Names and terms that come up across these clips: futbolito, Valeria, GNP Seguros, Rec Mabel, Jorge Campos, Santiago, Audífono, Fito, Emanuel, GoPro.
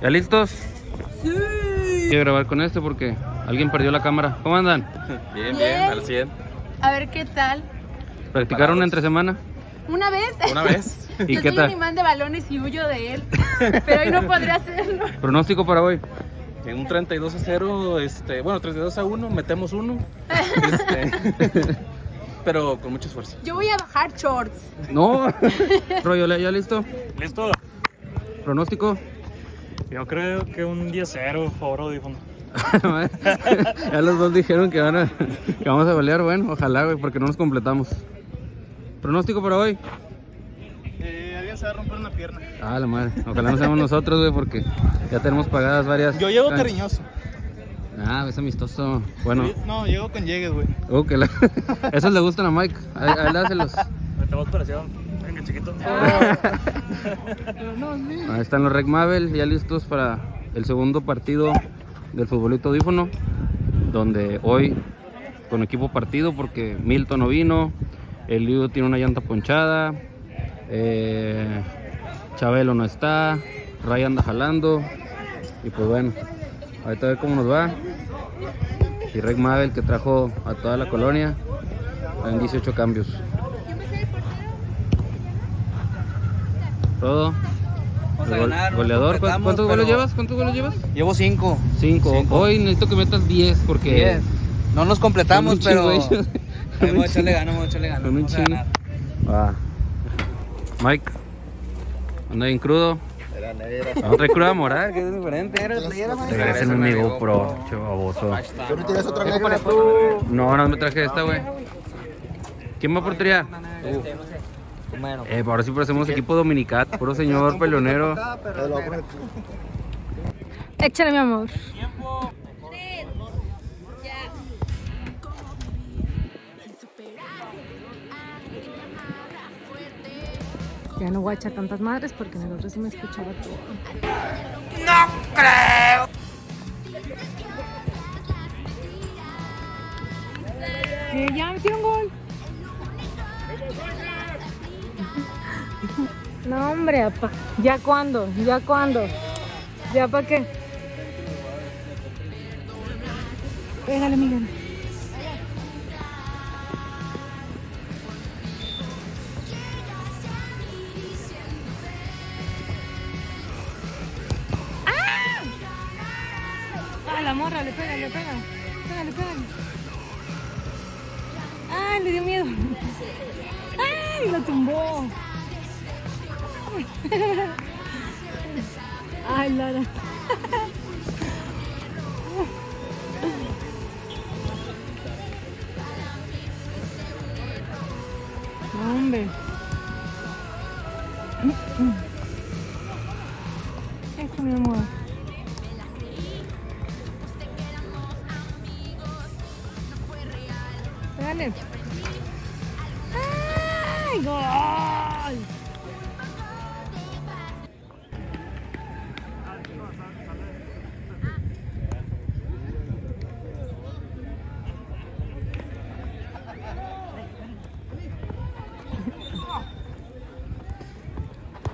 ¿Ya listos? Sí. Quiero grabar con esto porque alguien perdió la cámara. ¿Cómo andan? Bien, bien, al 100. A ver qué tal. ¿Practicaron entre semana? Una vez. ¿Una vez? ¿Y yo qué soy tal? Un imán de balones y huyo de él, pero hoy no podré hacerlo. ¿Pronóstico para hoy? En un 32-0, bueno, 32-1, metemos uno. Pero con mucho esfuerzo. Yo voy a bajar shorts. No. Rollo, ¿ya listo? Listo. ¿Pronóstico? Yo creo que un 10-0, favor audífono. Ya los dos dijeron que, que vamos a golear, bueno, ojalá, güey, porque no nos completamos. ¿Pronóstico para hoy? Alguien se va a romper una pierna. Ah, la madre, ojalá no seamos nosotros, güey, porque ya tenemos pagadas varias. Yo llego cariñoso. Ah, es amistoso, bueno. No, llego con llegues, güey. Esos le gustan a Mike, ahí dáselos. Me tengo operación. Venga, chiquito. Ahí están los Rec Mabel, ya listos para el segundo partido del futbolito audífono, donde hoy con equipo partido porque Milton no vino, Eliud tiene una llanta ponchada, Chabelo no está, Ray anda jalando y pues bueno, ahorita a ver cómo nos va. Y Rec Mabel, que trajo a toda la colonia en 18 cambios. Todo. Vamos a ganar, goleador, ¿cuántos goles llevas? Llevo 5. 5. Hoy necesito que metas 10 porque no nos completamos, pero vamos a echarle ganas, vamos a ganar. Ah. Mike, anda bien crudo. Era. Otra cruda moral, que es diferente. Regresen un GoPro, chavaboso. ¿Tú no tienes otra GoPro para tú? No, no me traje esta, güey. ¿Quién va a portería? Bueno, ahora sí parecemos equipo dominicat, puro señor peleonero. Échale, mi amor. Tiempo. Ya no voy a echar tantas madres porque en el otro sí me escuchaba todo. ¡No creo! Ya metieron gol. No, hombre, apa. ¿Ya cuándo? ¿Ya para qué? Pégale, Miguel. ¡Ah! ¡Ah, la morra! Le pégale. ¡Ah, le dio miedo! ¡Ah, lo tumbó! Ay, Lara. Hombre. Esto, mi amor. Dale. Ay, gol.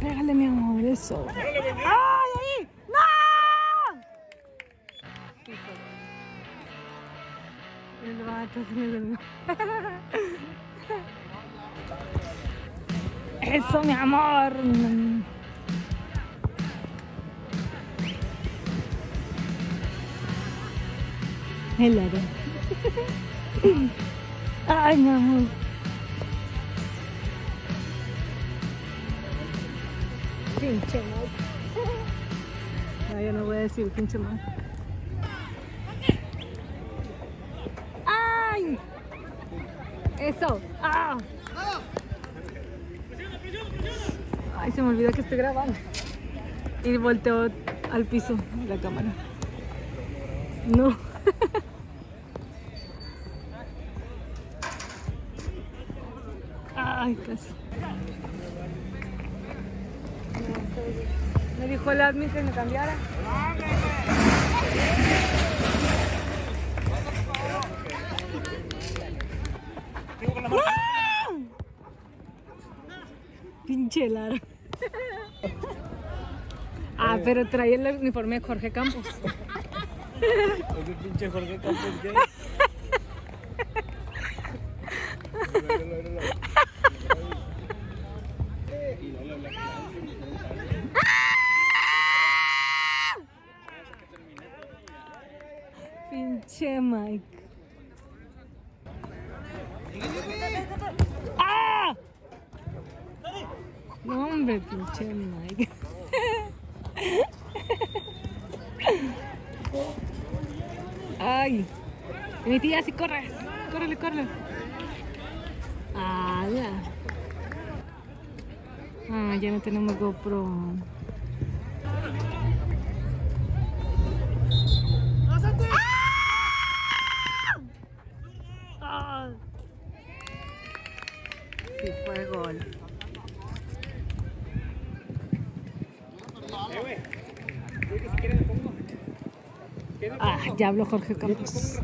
Pégale, mi amor, eso. ¡Ay, ahí! ¡No! El vato se me... ¡Eso, mi amor! El aro. ¡Ay, mi amor! Pinche mal. No, yo no voy a decir pinche mal. ¡Ay! Eso. ¡Ah! Ay, se me olvida que estoy grabando. Y volteó al piso la cámara. No. Ay, casi. Me dijo el admin que me cambiara. ¡Ah! Pinche Lara. Ah, pero traía el uniforme de Jorge Campos. Ese pinche Jorge Campos, ¿qué? Pinche Mike. ¡Ah! No, hombre, pinche Mike. Ay, mi tía, sí, corre. Córrele, córrele. Ah, ya. Ah, ya no tenemos GoPro. Sí, fue gol. Ah, ya habló Jorge Campos.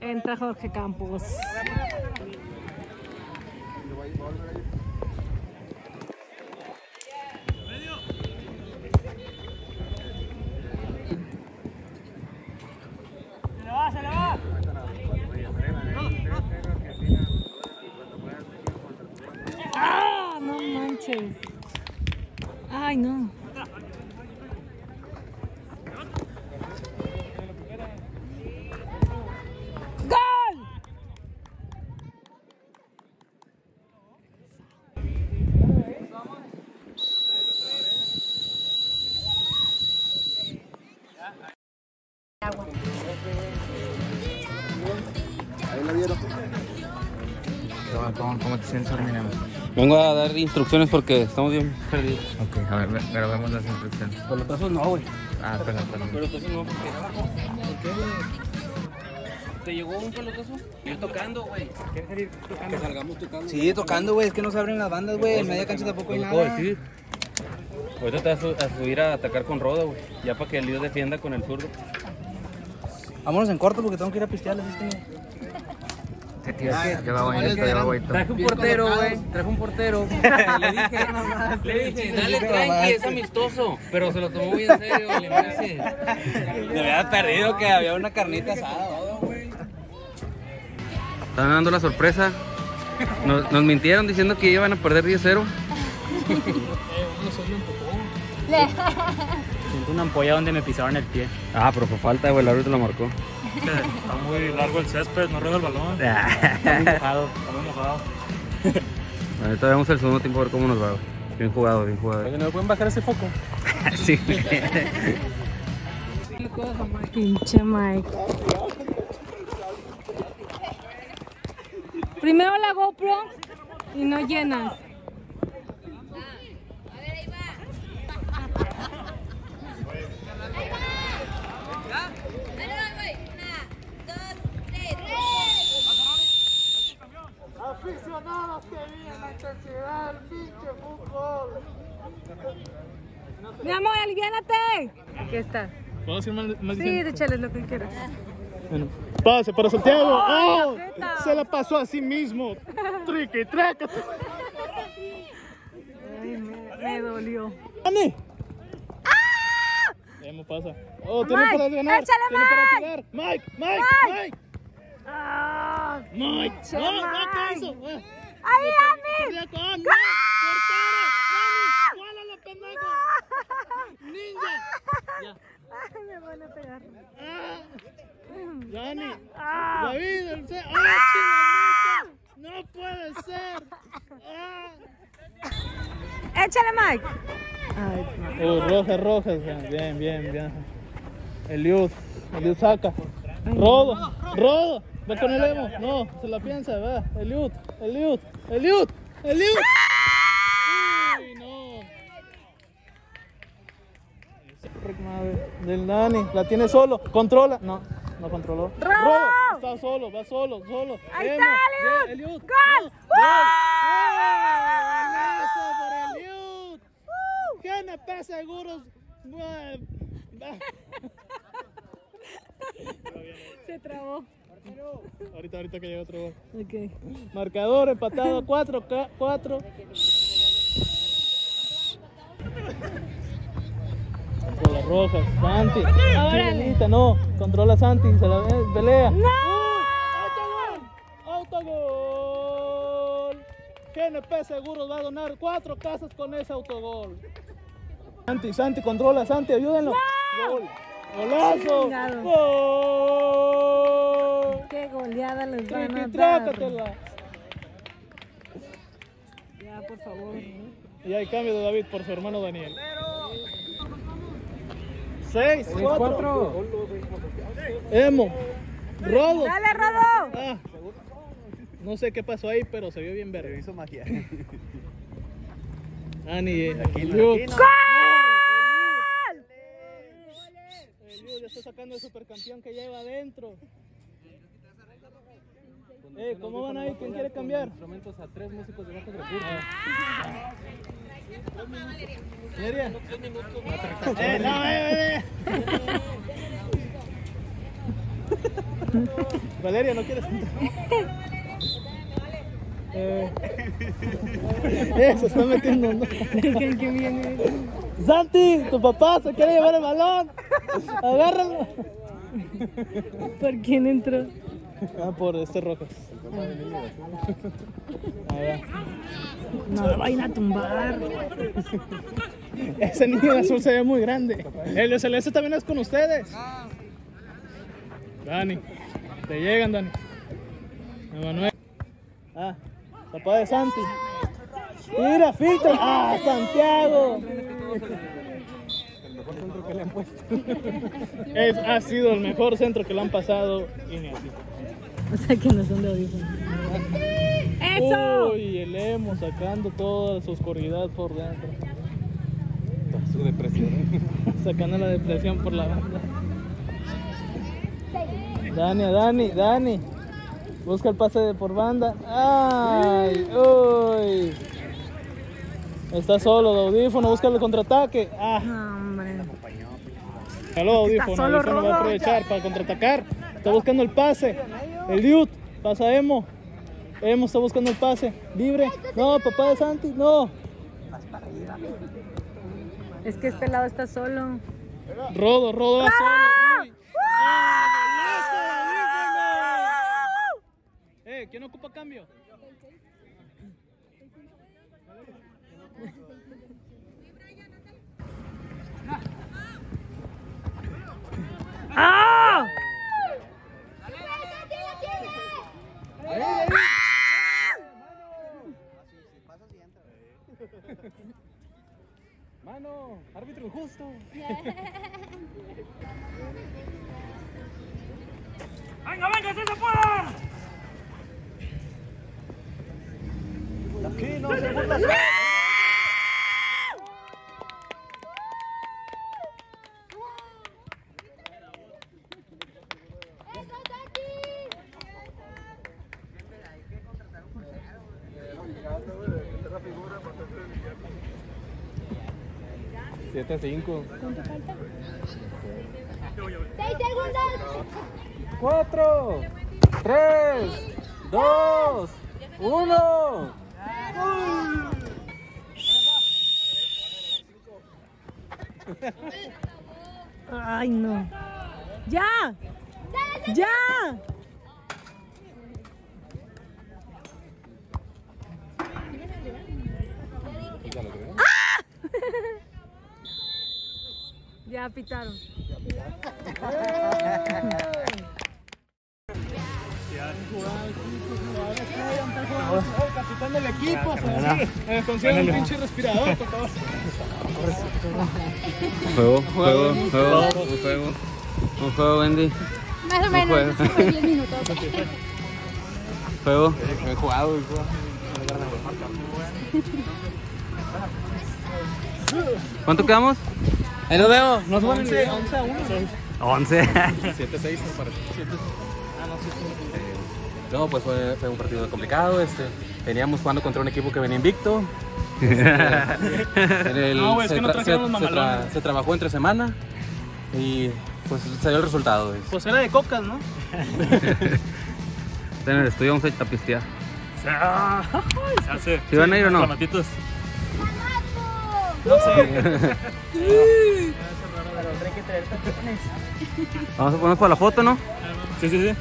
Entra Jorge Campos. Se le va, se le va. Ah, no manches. Ay, no. ¿Cómo te sientes, Minema? Vengo a dar instrucciones porque estamos bien perdidos. Ok, a ver, grabemos las instrucciones. Pelotazos no, güey. Ah, perdón. Pelotazos no, porque ¿te llegó un pelotazo? Estoy tocando, güey. ¿Quieres salir tocando? Que salgamos tocando. Sí, tocando, güey. Es que no se abren las bandas, güey. En media cancha tampoco hay nada. Ahorita te vas a subir a atacar con roda, güey. Ya para que el lío defienda con el zurdo. Vámonos en corto porque tengo que ir a pistearles. Traje un portero, güey. Le dije, dale tranqui, es amistoso. Pero se lo tomó muy en serio, le parece. Me había perdido que había una carnita asada, güey. Están dando la sorpresa. Nos mintieron diciendo que iban a perder 10-0. Siento una ampolla donde me pisaron el pie. Ah, pero fue falta, güey. El árbitro lo marcó. Está muy largo el césped, no rueda el balón. Está muy mojado. Ahorita vemos el segundo tiempo a ver cómo nos va. Bien jugado, bien jugado. ¿No pueden bajar ese foco? Sí. Pinche Mike. Primero la GoPro y no llenas. A ver, ahí va. Ahí va. Aficionados que viven la intensidad del pinche fútbol. Mi amor, aliviánate. Aquí está. ¿Puedo decir más? Sí, échale lo que quieras. Bueno, pase para Santiago. ¡Oh! Se la pasó a sí mismo. Trique, trácate. Ay, me dolió. ¡Ani! ¡Ah! ¿Cómo pasa? ¡Oh, tiene para ganar! ¡Échale, Mike! ¡Mike! ¡Ah! ¡Mike! ¡No, eso! ¡Ahí, Ani! ¡Cortero! ¡Ani! ¡Cuál la pendejo! ¡Ninja! ¡Me van a pegar! ¡Ya, Ani! ¡David! ¡El C! ¡Ah, chingamita! ¡No puede ser! ¡Ah! ¡Échale, Mike! ¡Ay, rojas! Bien. Eliud saca. ¡Rodo! Va con el Emo, no, se la piensa, va, Eliud. Uy, no. Rec Mabel, del Nani, la tiene solo, controla, no, No controló. ¡Robo! Está solo, va solo, solo. ¡Ahí está, Eliud! ¡Gol! ¡Gol! ¡Golazo por Eliud! GNP Seguros. Se trabó. Ahorita que llega otro gol. Okay. Marcador empatado 4-4. Controla roja, Santi. Chiquita, no. Controla Santi, se la pelea. ¡No! ¡Autogol! GNP Seguros va a donar 4 casas con ese autogol. Santi, controla, Santi, ayúdenlo. ¡No! ¡Gol! ¡Golazo! ¡Gol! ¡Qué goleada les van a dar! Ya, por favor. Y hay cambio de David por su hermano Daniel. 6-4. Emo. Rodo. ¡Dale, Rodo! Ah, no sé qué pasó ahí, pero se vio bien verde. Hizo magia. Ani, aquí no. Está sacando el supercampeón que lleva adentro. ¿Cómo van ahí? ¿Quién quiere cambiar? Instrumentos a 3 músicos de bajos recursos. Valeria. Valeria, ¿no quieres entrar? Se está metiendo, ¿no? El que viene. Santi, tu papá se quiere llevar el balón. Agárralo. ¿Por quién entró? Ah, por este rojo. No lo vayan a tumbar. Ese niño de azul se ve muy grande. El de celeste también es con ustedes. Dani, te llegan, Dani. Emanuel. Ah, papá de Santi. Mira, Fito. Ah, Santiago. El mejor centro que le han puesto. Ha sido el mejor centro que le han pasado. Y ni así. O sea que no son de origen. ¡Eso! Uy, el Emo sacando toda su oscuridad por dentro. Toda su depresión. Sacando la depresión por la banda. Dani. Busca el pase de por banda. ¡Ay! ¡Uy! Está solo de audífono, busca el contraataque. ¡Ah! No, hombre. Hello, audífono. El audífono va a aprovechar para contraatacar. Está buscando el pase. Eliud, pasa a Emo. Emo está buscando el pase. Libre. No, papá de Santi, no. Es que este lado está solo. Rodo va solo. ¿Quién ocupa cambio? ¡Ah! ¡Mano! ¡Árbitro injusto! ¡Venga, sí se puede! Aquí no se puede hacer. ¡No! 7-5. ¿Cuánto falta? 6 segundos. 4, 3, 2, 1. Ay, no. ¡Ya! ¡Ya! ¡Ah! Ya pitaron. El capitán del equipo, consigue un pinche respirador, por favor. Juego. Un juego, Wendy. Más o menos, 10 minutos. Juego. He jugado, ¿Cuánto quedamos? Ahí nos vemos. Nos vemos. 11-1. 11. 7-6, ¿no? Para... Ah, no, 7-6. No, pues fue un partido complicado. Veníamos jugando contra un equipo que venía invicto. No, es que no trajeron los mamalones. Se trabajó entre semana y pues salió el resultado. Pues era de cocas, ¿no? En el estudio vamos a tapistear. ¿Se ¿Sí van a ir o no? Matitos. No sé. Sí. Vamos a ponernos para la foto, ¿no? Sí, sí, sí.